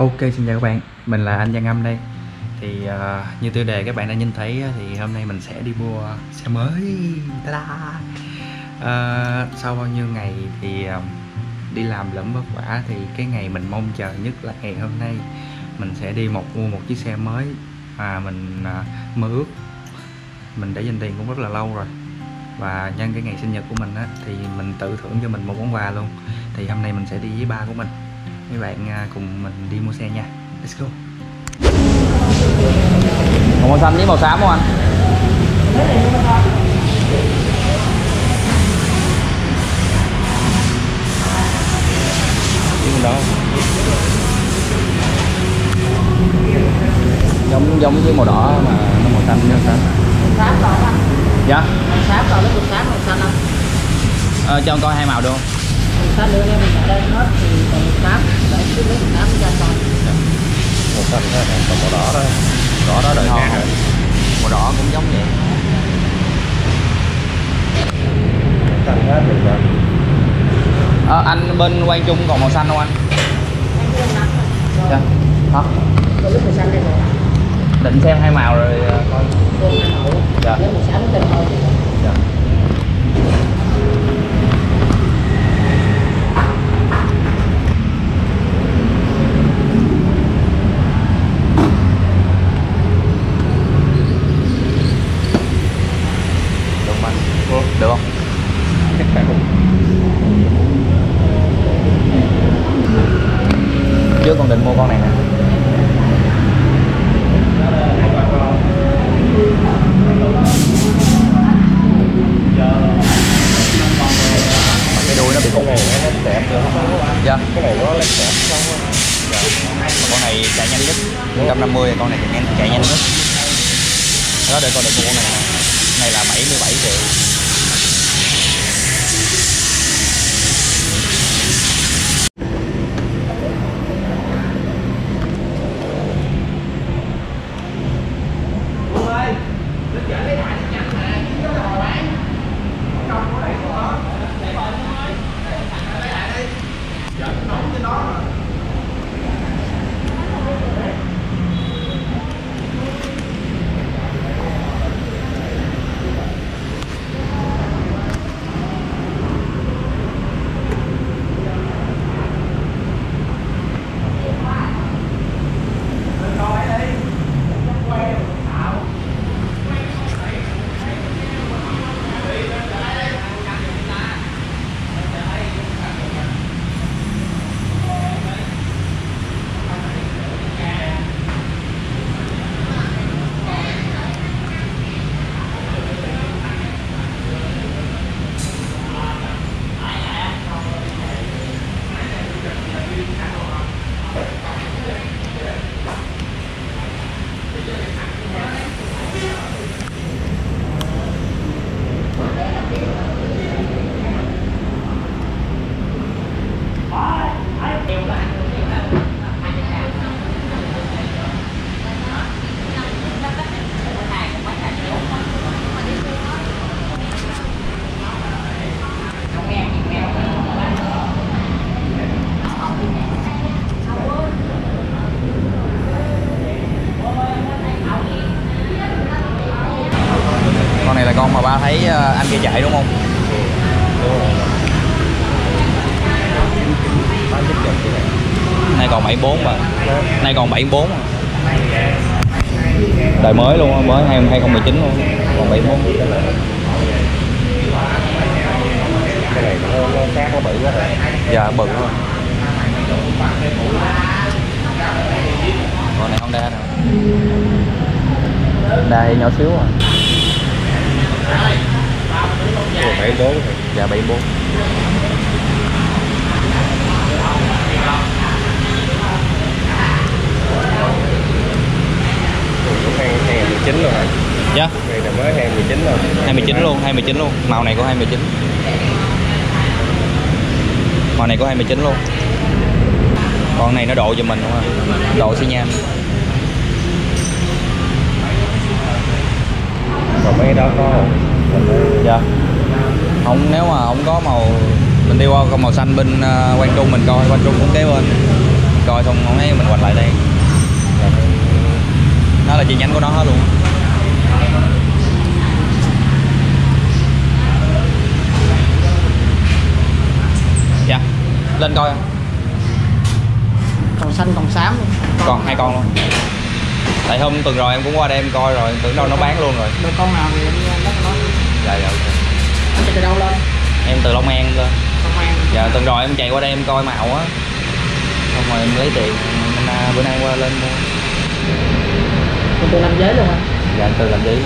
Ok, xin chào các bạn, mình là anh Da Ngăm đây. Thì như tiêu đề các bạn đã nhìn thấy thì hôm nay mình sẽ đi mua xe mới. Sau bao nhiêu ngày thì đi làm lẫm vất vả thì cái ngày mình mong chờ nhất là ngày hôm nay mình sẽ đi mua một chiếc xe mới mà mình mơ ước. Mình để dành tiền cũng rất là lâu rồi, và nhân cái ngày sinh nhật của mình á, thì mình tự thưởng cho mình một món quà luôn. Thì hôm nay mình sẽ đi với ba của mình, mấy bạn cùng mình đi mua xe nha. Let's go. Màu xanh với màu xám không anh? Đúng đó. Giống với màu đỏ mà nó màu xanh với màu xám. Xám đỏ anh. Dạ. Màu xám đỏ với màu xám màu xanh anh. Cho con coi hai màu được không? Màu xanh đưa em mình đã lên hết thì còn màu xám để trước lấy màu xám cho anh coi. Màu xanh đó còn màu đỏ đó. Đỏ đó đợi ngang rồi. Màu đỏ cũng giống vậy. Xanh hết được rồi. Anh bên Quang Trung còn màu xanh không anh? Dạ. Hả? Định xem hai màu rồi coi. Dạ. Dạ. Được không? Trước con định mua con này nè. Cái đuôi nó bị cục. Cái này nó xẹp chưa? Dạ. Cái này nó lên xẹp xong. Dạ. Con này chạy nhanh nhất, 150, con này chạy nhanh nhất. Đó, để con định mua con này nè. Con này là 77 triệu. Con mà ba thấy anh kia chạy đúng không? Nay còn 74 mà. Nay còn 74. Đời mới luôn, mới 2019 luôn. Còn 74. Cái này nó khác nó bự quá. Dạ bự quá. Con này không đa đâu. Đa nhỏ xíu à. Ủa, 74. Dạ 74. Cũng 2019 luôn hả? Dạ. Này là mới 2019 rồi. 2019 luôn, 2019 luôn. Màu này có 2019. Màu này có 2019 luôn. Con này nó độ cho mình không? Độ xi nhan. Còn mấy đó có không? Dạ. Không, nếu mà không có màu mình đi qua màu xanh bên Quang Trung mình coi. Quang Trung cũng kế bên coi xong không thấy mình quạch lại đây. Đó là chi nhánh của nó hết luôn. Dạ, lên coi. Còn xanh còn xám luôn. Còn hai con luôn. Tại hôm tuần rồi em cũng qua đây em coi rồi, tưởng đâu nó bán luôn rồi. Được con nào thì em bắt nó. Dạ dạ. Anh chạy từ đâu lên? Em từ Long An lên. Long An. Dạ tuần rồi em chạy qua đây em coi màu á. Xong rồi em lấy tiền, bữa nay qua lên thôi. Anh Tư làm giấy luôn hả? Dạ anh Tư làm giấy.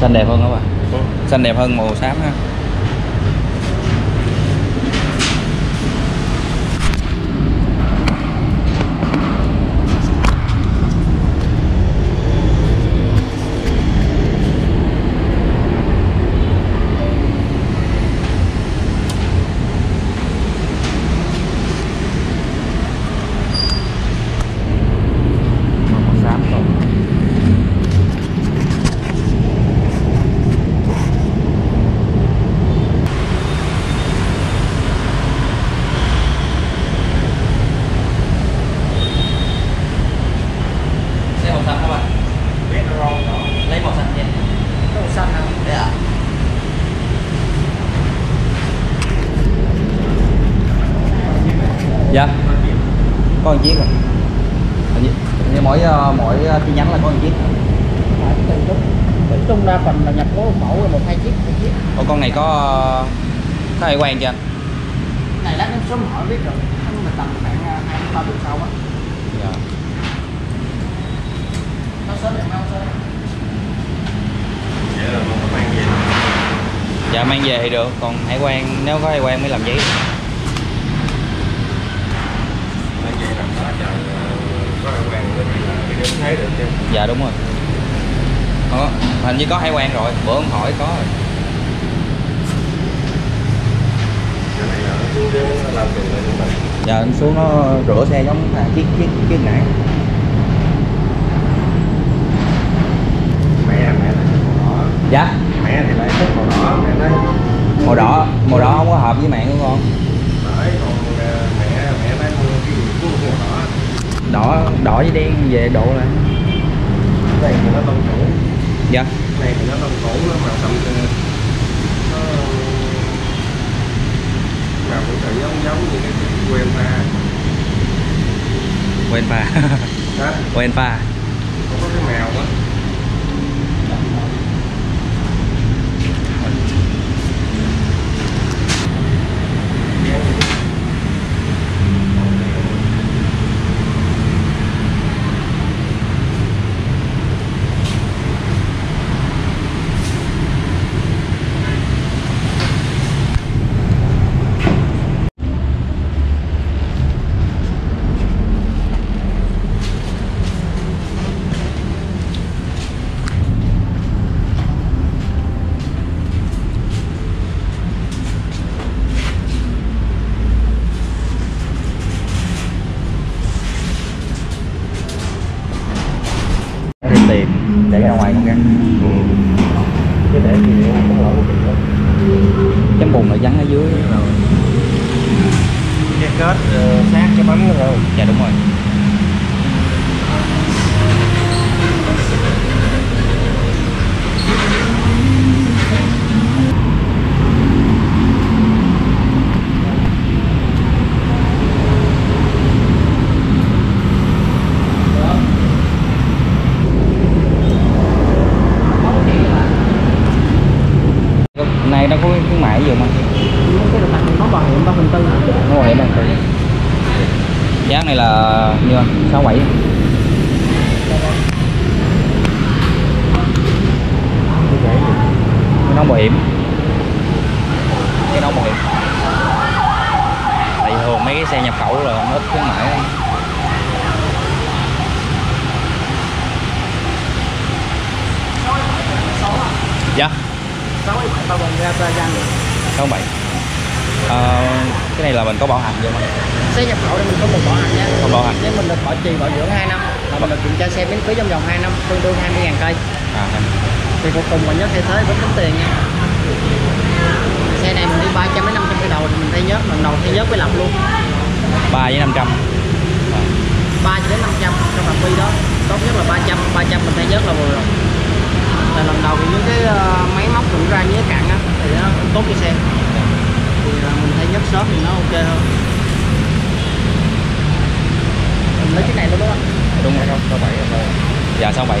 Xanh đẹp hơn các bạn. Ừ. Xanh đẹp hơn màu xám ha. Dạ. Có một chiếc rồi. Như mỗi chi nhánh là có một chiếc. Trung đa phần là nhập mẫu là một hai chiếc. Ủa con này có ai quen chưa anh? Này lát em số hỏi biết rồi. Mình tầm khoảng 2-3 tuần sau á. Dạ. Nó sớm em mang sớm. Vậy là mình mang về. Dạ mang về thì được, còn hải quan nếu có hải quan mới làm giấy. Thấy được chứ? Dạ đúng rồi. Ủa, hình như có hải quan rồi, bữa ông hỏi có rồi. Dạ anh xuống nó rửa xe giống là chiếc nãy. Mẹ là màu đỏ. Dạ. Mẹ thì lại thích màu đỏ, mẹ nói màu đỏ không có hợp với mẹ của con. Đấy, còn mẹ nói cái gì cũng màu đỏ. Đỏ với đen về độ lại. Này thì nó tông cũ. Dạ. Này thì nó tông cũ, nó màu xanh tươi. Nó màu cũng giống như cái quen pha. Quen pha. Hả? Quen pha. Không có cái màu á. ngoài không ra. Chứ để gì nữa không lỗi chấm bùn là vắng ở dưới rồi. Cái kết sát cho bánh rồi. Dạ đúng rồi. Nó có khuyến mại gì mà nó bảo hiểm 3/4, nó bảo hiểm 3/4. Giá này là nhiêu? 6-7. Nó bảo hiểm, cái đó bảo hiểm. Tại thường mấy cái xe nhập khẩu là nó ít khuyến mại. Dạ 6 7. Cái này là mình có bảo hành vậy mà. Xe nhập khẩu thì mình có một bảo hành nha. Không bảo hành. Nếu mình được bảo trì bảo dưỡng 2 năm là mình được kiểm tra xe miễn phí trong vòng 2 năm tương đương 20.000 cây. Thì cuối cùng mình nhớ thay thế vẫn tính tiền nha. Xe này mình đi 300 đến 500 cây đầu thì mình thay nhớt, lần đầu thay nhớt với lọc luôn. 3 với 500. 3 đến 500 trong phạm vi đó. Tốt nhất là 300, 300 mình thay nhớt là vừa rồi. Là lần đầu thì những cái máy móc cũng ra nhớ cạn á thì nó cũng tốt cho xe. Thì mình thấy nhấp shop thì nó ok hơn. Mình lấy cái này luôn đúng không? Đúng rồi, không 67 rồi. Dạ 67.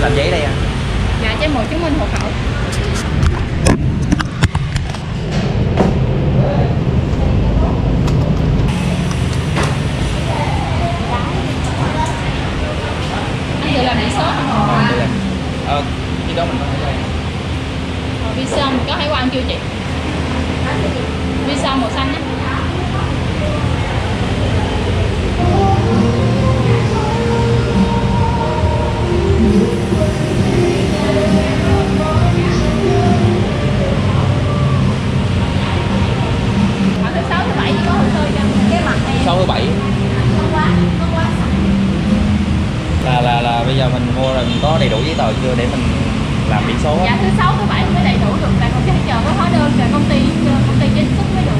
Làm giấy đây à? Dạ cho một chứng minh hộ khẩu. Khi đó mình có thể visa mình có hải quan chưa chị? Visa màu xanh á. Khoảng thứ 6 thứ 7 có hồ sơ cho cái mặt này. 6 thứ 7 là bây giờ mình mua rồi mình có đầy đủ giấy tờ chưa để mình làm biển số? Dạ thứ 6 thứ 7 mới đầy đủ được, tại còn phải chờ có hóa đơn rồi công ty chính thức mới được.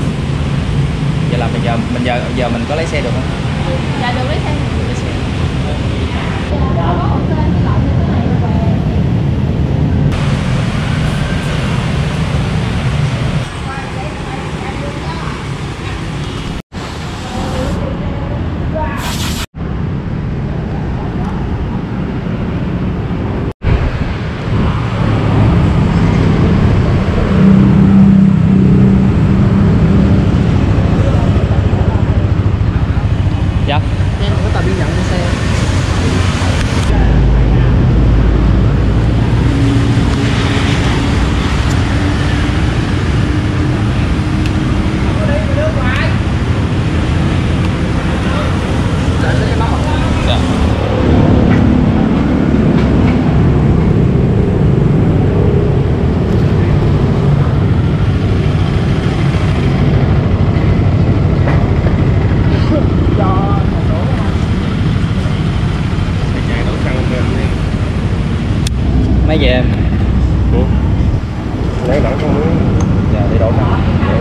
Vậy là bây giờ mình có lấy xe được không? Dạ được, lấy xe. Về em. Lấy đổ con muốn. Dạ đi đổ con. Dạ.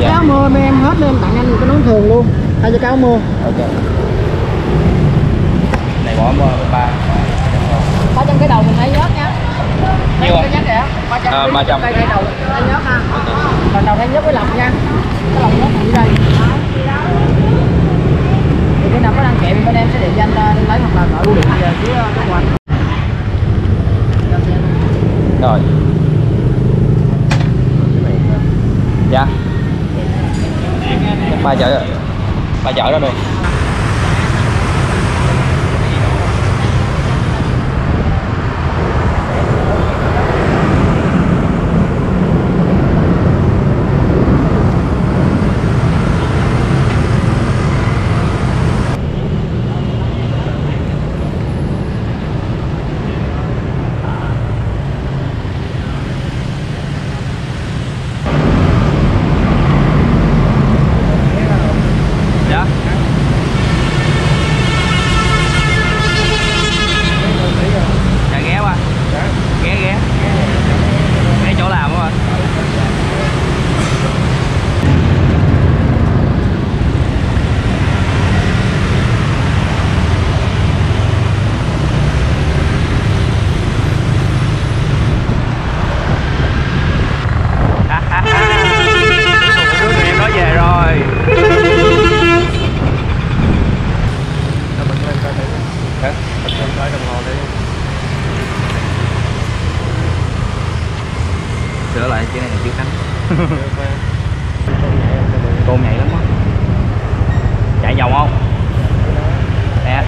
Cái áo mưa mấy em hết nên tặng anh một cái nón thường luôn. Hai cho cái áo mưa. Ok. Này bỏ mưa 3. 300 cái đầu mình thấy nhớt nha. Nhiêu à? 300 cái đầu. Thấy nhớt ha. Còn đầu thấy nhớt với lọc nha. Cái lọc nhớt như đây. Khi nào có đăng kèm thì bên em sẽ để danh lấy hoặc là gọi bưu điện về phía các bạn. Rồi. Dạ. 3 chở rồi. 3 chở đó đi. xanh. Cô nhạy lắm á. Chạy vòng không? Nè.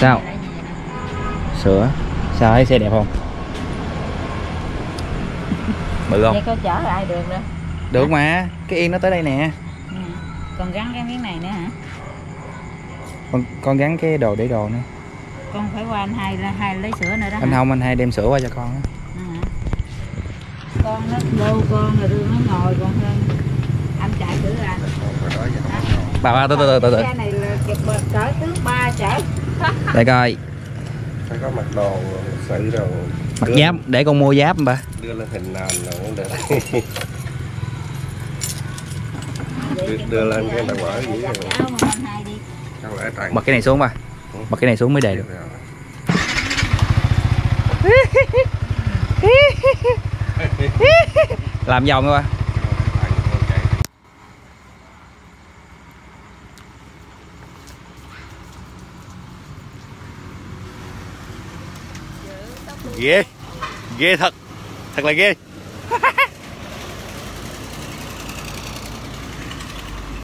Sao? Sữa. Sao thấy xe đẹp không? Bự không? Đây có chở lại được nữa. Được mà, cái yên nó tới đây nè. Còn gắn cái miếng này nữa hả? Con gắn cái đồ để đồ nữa. Con phải qua anh hai lấy sữa nữa đó. Anh hả? Không, anh hai đem sữa qua cho con đó. À, con nó vô con rồi đưa nó ngồi còn hơn. Anh chạy sữa ra. Bà từ từ. Cái này là kịp cỡ thứ 3 chở. Để coi. Phải có mặc đồ, sợi đồ. Mặc giáp, để con mua giáp bà. Đưa lên hình nền là cũng được. Đưa lên cái tầng mở dưới rồi. Bật cái này xuống ba. Bật cái này xuống mới đề được. Làm vòng thôi ba. Ghê. Ghê thật. Thật là ghê.